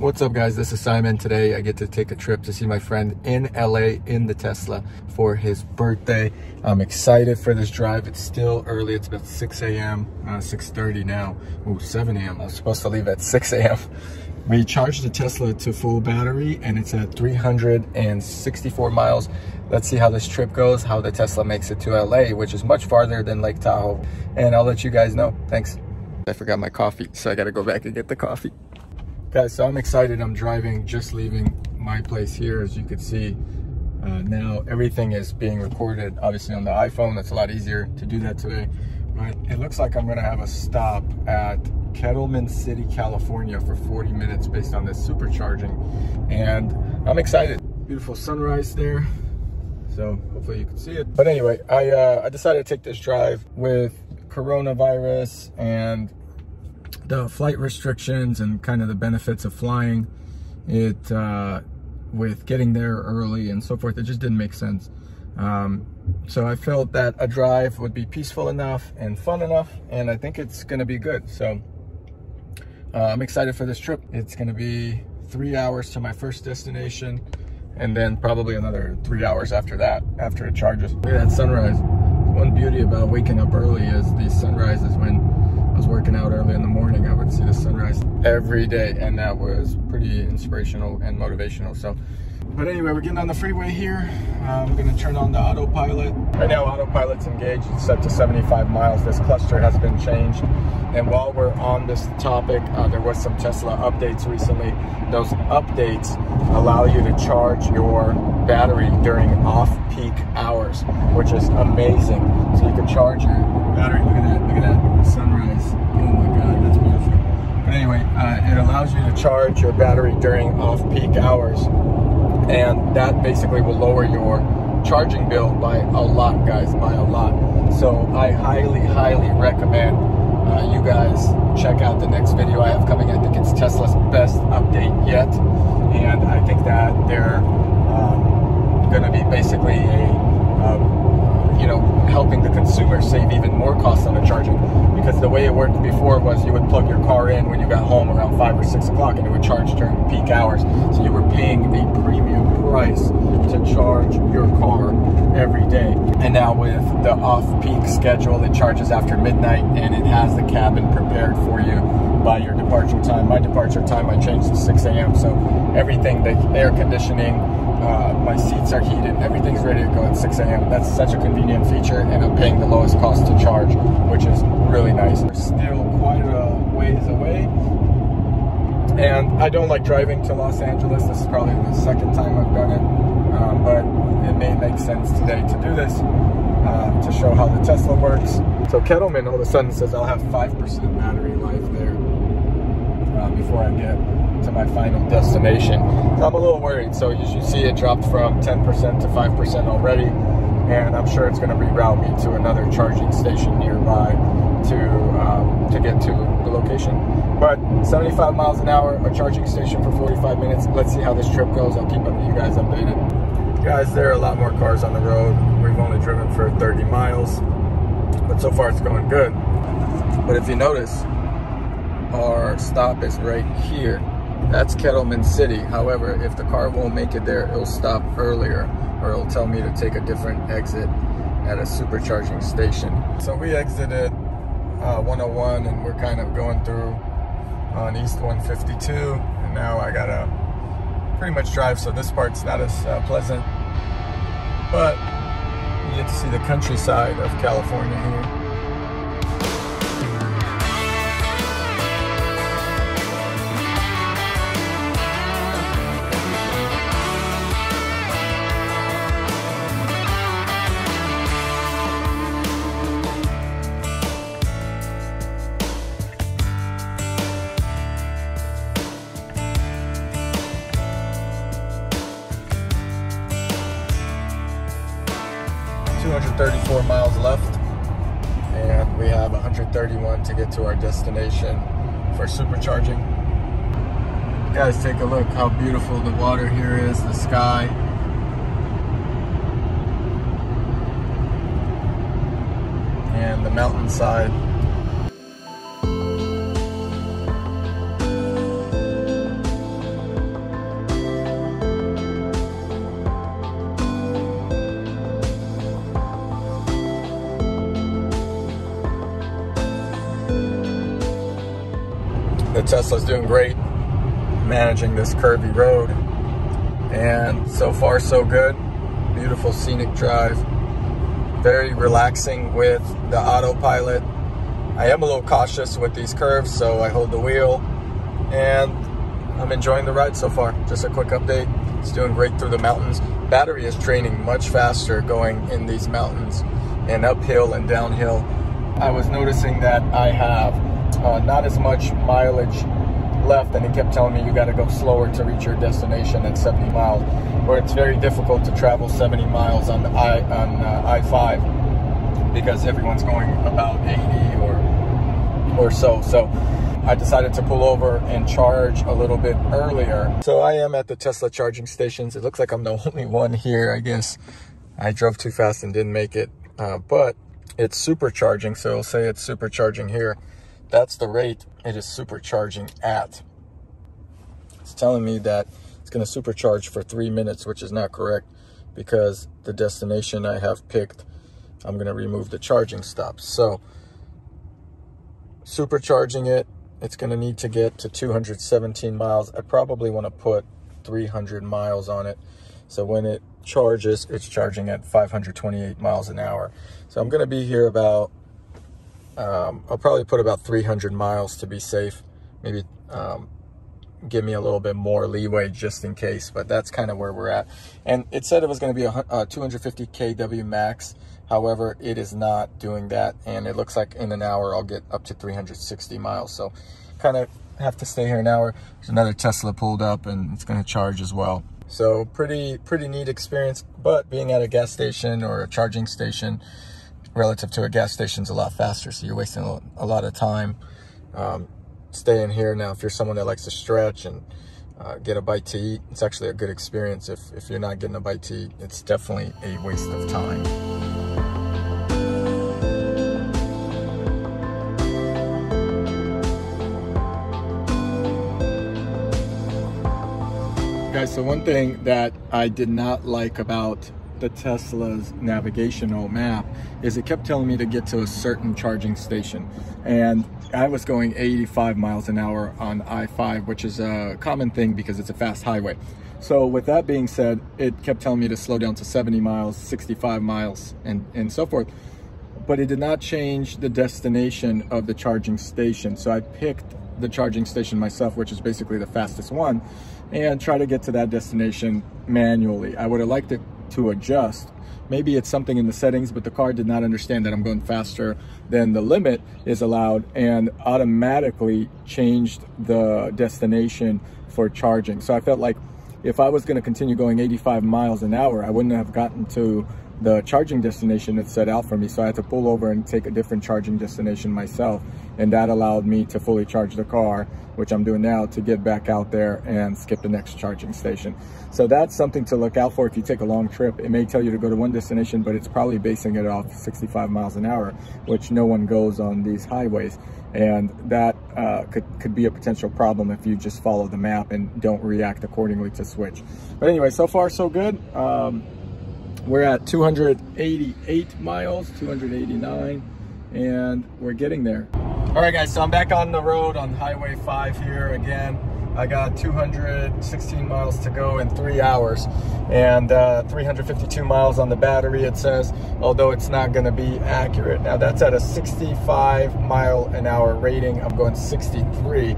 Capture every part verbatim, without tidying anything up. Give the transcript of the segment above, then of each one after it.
What's up, guys? This is Simon. Today I get to take a trip to see my friend in L A in the Tesla for his birthday. I'm excited for this drive. It's still early. It's about six A M Uh, six thirty now. Ooh, seven A M I was supposed to leave at six A M We charged the Tesla to full battery and it's at three hundred sixty-four miles. Let's see how this trip goes, how the Tesla makes it to L A, which is much farther than Lake Tahoe. And I'll let you guys know. Thanks. I forgot my coffee, so I gotta go back and get the coffee. Guys, so I'm excited. I'm driving, just leaving my place here. As you can see, uh, now everything is being recorded, obviously on the iPhone. That's a lot easier to do that today. But it looks like I'm gonna have a stop at Kettleman City, California for forty minutes based on this supercharging. And I'm excited. Beautiful sunrise there. So hopefully you can see it. But anyway, I, uh, I decided to take this drive with coronavirus and the flight restrictions and kind of the benefits of flying it uh, with getting there early and so forth. It just didn't make sense. Um, so I felt that a drive would be peaceful enough and fun enough, and I think it's gonna be good. So uh, I'm excited for this trip. It's gonna be three hours to my first destination and then probably another three hours after that, after it charges. Look at that sunrise. One beauty about waking up early is these sunrises. When I was working out early in the morning, I would see the sunrise every day, and that was pretty inspirational and motivational. So, but anyway, we're getting on the freeway here. Uh, we're gonna turn on the autopilot. Right now, autopilot's engaged. It's set to seventy-five miles. This cluster has been changed. And while we're on this topic, uh, there was some Tesla updates recently. Those updates allow you to charge your battery during off-peak hours, which is amazing. So you can charge your battery. Look at that, look at that sunrise. Oh my God, that's beautiful. But anyway, uh, it allows you to charge your battery during off-peak hours. And that basically will lower your charging bill by a lot, guys, by a lot. So I highly, highly recommend uh, you guys check out the next video I have coming. I think it's Tesla's best update yet. And I think that they're um, gonna be basically a, um, you know, helping the consumer save even more costs on the charging. Because the way it worked before was you would plug your car in when you got home around five or six o'clock and it would charge during peak hours. So you were paying a premium price to charge your car every day. And now with the off-peak schedule, it charges after midnight and it has the cabin prepared for you by your departure time. My departure time I changed to six A M So everything, the air conditioning, uh, my seats are heated, everything's ready to go at six A M That's such a convenient feature, and I'm paying the lowest cost to charge, which is really nice. We're still quite a ways away, and I don't like driving to Los Angeles. This is probably the second time I've done it, um, but it may make sense today to do this uh, to show how the Tesla works. So Kettleman all of a sudden says I'll have five percent battery life there uh, before I get to my final destination. So I'm a little worried. So as you see, it dropped from ten percent to five percent already, and I'm sure it's going to reroute me to another charging station nearby to um, to get to the location. But seventy-five miles an hour, a charging station for forty-five minutes. Let's see how this trip goes. I'll keep up you guys updated. Guys, there are a lot more cars on the road. We've only driven for thirty miles, but so far it's going good. But if you notice, our stop is right here. That's Kettleman City. However, if the car won't make it there, it'll stop earlier, or it'll tell me to take a different exit at a supercharging station. So we exited Uh, one oh one, and we're kind of going through on East one fifty-two, and now I gotta pretty much drive, so this part's not as uh, pleasant, but you get to see the countryside of California here. thirty-four miles left, and we have one hundred thirty-one to get to our destination for supercharging. Guys, take a look how beautiful the water here is, the sky. And the mountainside. Tesla's doing great managing this curvy road. And so far, so good. Beautiful scenic drive. Very relaxing with the autopilot. I am a little cautious with these curves, so I hold the wheel. And I'm enjoying the ride so far. Just a quick update. It's doing great through the mountains. Battery is draining much faster going in these mountains and uphill and downhill. I was noticing that I have uh, not as much mileage left, and it kept telling me you got to go slower to reach your destination at seventy miles, where it's very difficult to travel seventy miles on the I, on uh, I five because everyone's going about eighty or or so. So I decided to pull over and charge a little bit earlier. So I am at the Tesla charging stations. It looks like I'm the only one here, I guess. I drove too fast and didn't make it, uh, but it's supercharging, so it'll say it's supercharging here. That's the rate it is supercharging at. It's telling me that it's going to supercharge for three minutes, which is not correct because the destination I have picked, I'm going to remove the charging stops. So supercharging it. It's going to need to get to two hundred seventeen miles. I probably want to put three hundred miles on it. So when it charges, it's charging at five hundred twenty-eight miles an hour. So I'm going to be here about, um, I'll probably put about three hundred miles to be safe. Maybe um, give me a little bit more leeway just in case, but that's kind of where we're at. And it said it was going to be a, a two hundred fifty kilowatt max. However, it is not doing that, and it looks like in an hour I'll get up to three hundred sixty miles. So kind of have to stay here an hour. There's another Tesla pulled up, and it's going to charge as well. So pretty pretty neat experience, but being at a gas station or a charging station relative to a gas station is a lot faster, so you're wasting a lot of time um, staying here. Now, if you're someone that likes to stretch and uh, get a bite to eat, it's actually a good experience. If, if you're not getting a bite to eat, it's definitely a waste of time. Guys, so one thing that I did not like about the Tesla's navigational map is it kept telling me to get to a certain charging station, and I was going eighty-five miles an hour on I five, which is a common thing because it's a fast highway. So with that being said, it kept telling me to slow down to seventy miles, sixty-five miles, and and so forth, but it did not change the destination of the charging station. So I picked the charging station myself, which is basically the fastest one, and try to get to that destination manually. I would have liked it to adjust. Maybe it's something in the settings, but the car did not understand that I'm going faster than the limit is allowed, and automatically changed the destination for charging. So I felt like if I was going to continue going eighty-five miles an hour, I wouldn't have gotten to the charging destination that's set out for me. So I had to pull over and take a different charging destination myself. And that allowed me to fully charge the car, which I'm doing now, to get back out there and skip the next charging station. So that's something to look out for if you take a long trip. It may tell you to go to one destination, but it's probably basing it off sixty-five miles an hour, which no one goes on these highways. And that uh, could, could be a potential problem if you just follow the map and don't react accordingly to switch. But anyway, so far so good. Um, We're at two hundred eighty-eight miles, two hundred eighty-nine, and we're getting there. All right, guys, so I'm back on the road on Highway five here again. I got two hundred sixteen miles to go in three hours and uh, three hundred fifty-two miles on the battery, it says, although it's not gonna be accurate. Now, that's at a sixty-five mile an hour rating. I'm going sixty-three.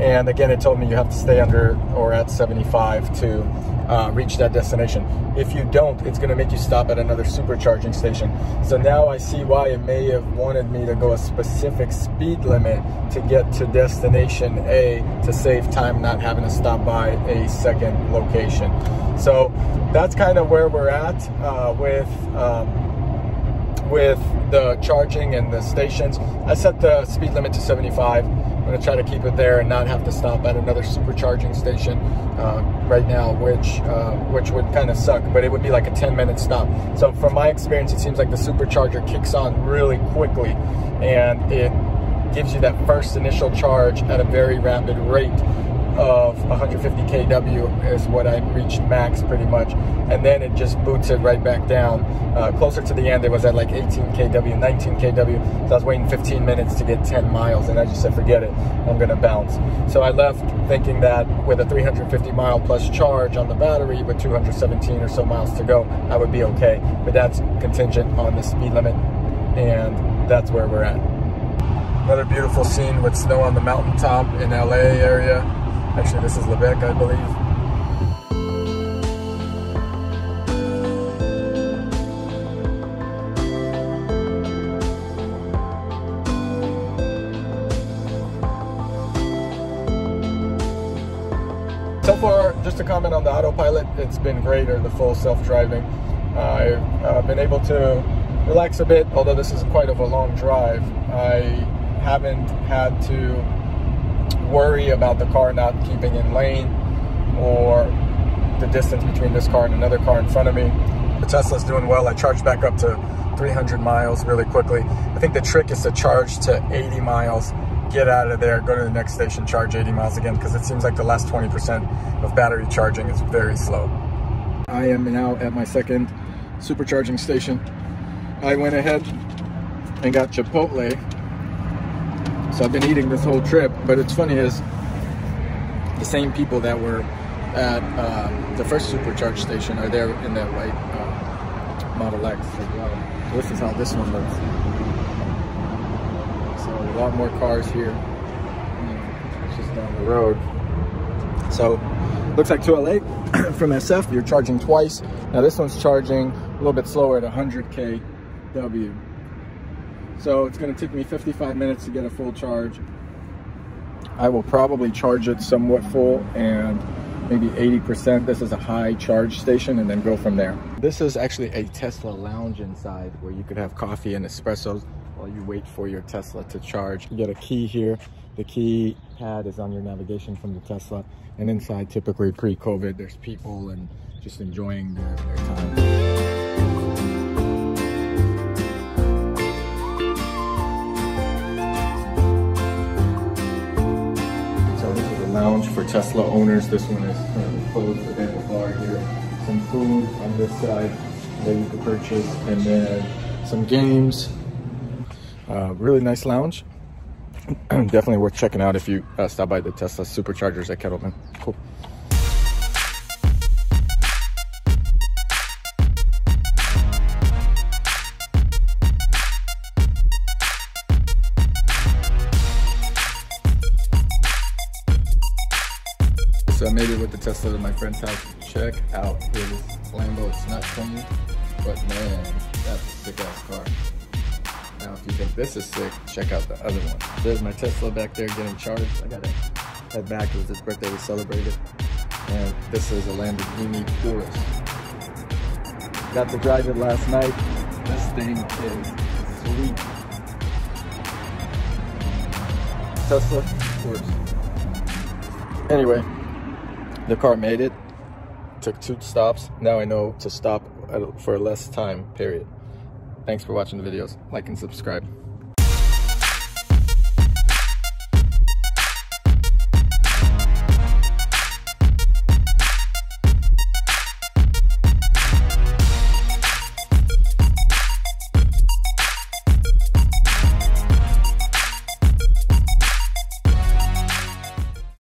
And again, it told me you have to stay under or at seventy-five to Uh, reach that destination. If you don't, it's going to make you stop at another supercharging station. So now I see why it may have wanted me to go a specific speed limit to get to destination A, to save time not having to stop by a second location. So that's kind of where we're at uh, with um, with the charging and the stations. I set the speed limit to seventy-five. I'm going to try to keep it there and not have to stop at another supercharging station uh, right now, which uh, which would kind of suck, but it would be like a ten minute stop. So from my experience, it seems like the supercharger kicks on really quickly, and it gives you that first initial charge at a very rapid rate. of one hundred fifty K W is what I reached max pretty much, and then it just boots it right back down. Uh, closer to the end, it was at like eighteen K W, nineteen K W, so I was waiting fifteen minutes to get ten miles, and I just said, forget it, I'm gonna bounce. So I left thinking that with a three hundred fifty mile plus charge on the battery, with two hundred seventeen or so miles to go, I would be okay, but that's contingent on the speed limit, and that's where we're at. Another beautiful scene with snow on the mountaintop in L A area. Actually, this is Lebec, I believe. So far, just to comment on the autopilot, it's been great, or the full self-driving. Uh, I've uh, been able to relax a bit, although this is quite of a long drive. I haven't had to worry about the car not keeping in lane or the distance between this car and another car in front of me. The Tesla's doing well. I charged back up to three hundred miles really quickly. I think the trick is to charge to eighty miles, get out of there, go to the next station, charge eighty miles again, because it seems like the last twenty percent of battery charging is very slow. I am now at my second supercharging station. I went ahead and got Chipotle, so I've been eating this whole trip, but it's funny is the same people that were at uh, the first supercharge station are there in that white uh, Model X as well. So this is how this one looks. So a lot more cars here, and it's just down the road. So looks like to L A from S F, you're charging twice. Now this one's charging a little bit slower at one hundred K W. So it's gonna take me fifty-five minutes to get a full charge. I will probably charge it somewhat full and maybe eighty percent. This is a high charge station, and then go from there. This is actually a Tesla lounge inside where you could have coffee and espressos while you wait for your Tesla to charge. You get a key here. The key pad is on your navigation from the Tesla. And inside, typically pre-COVID, there's people and just enjoying their, their time. Lounge for Tesla owners. This one is currently closed, but they have a bar here. Some food on this side that you can purchase, and then some games. Uh, really nice lounge. Definitely worth checking out if you uh, stop by the Tesla Superchargers at Kettleman. Cool. So I made it with the Tesla to my friend's house. Check out his Lambo. It's not clean, but man, that's a sick ass car. Now, if you think this is sick, check out the other one. There's my Tesla back there getting charged. I gotta head back. It was his birthday, we celebrated. And this is a Lamborghini Urus. Got to drive it last night. This thing is sweet. Tesla Urus. Anyway. The car made it, took two stops. Now I know to stop for less time, period. Thanks for watching the videos. Like and subscribe.